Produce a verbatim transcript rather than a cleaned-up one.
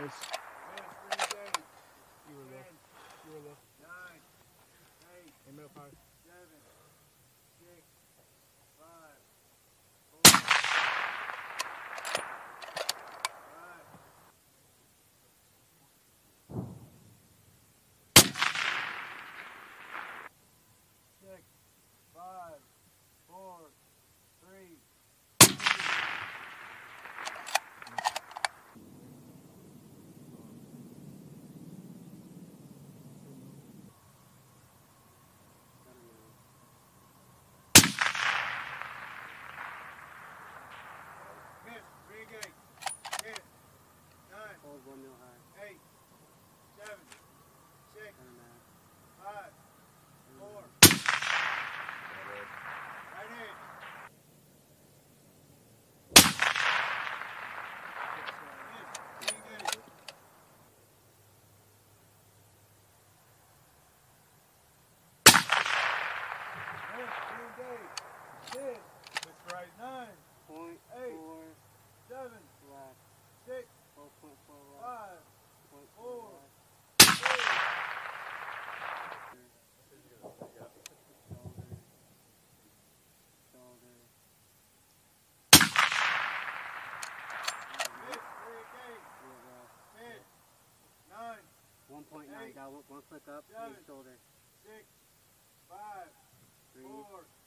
Yes. You were low. You were low. Nine. Eight. In middle part. Seven. Six. Five. One mil high. Eight, seven, six, five, four. Right edge. Right, nine, point eight, four, seven, black, six. Point four five, point four, three. Shoulder, shoulder. Miss, three, eight, ten, nine, one point nine, got one, one click up, seven, shoulder, six, five, three, four.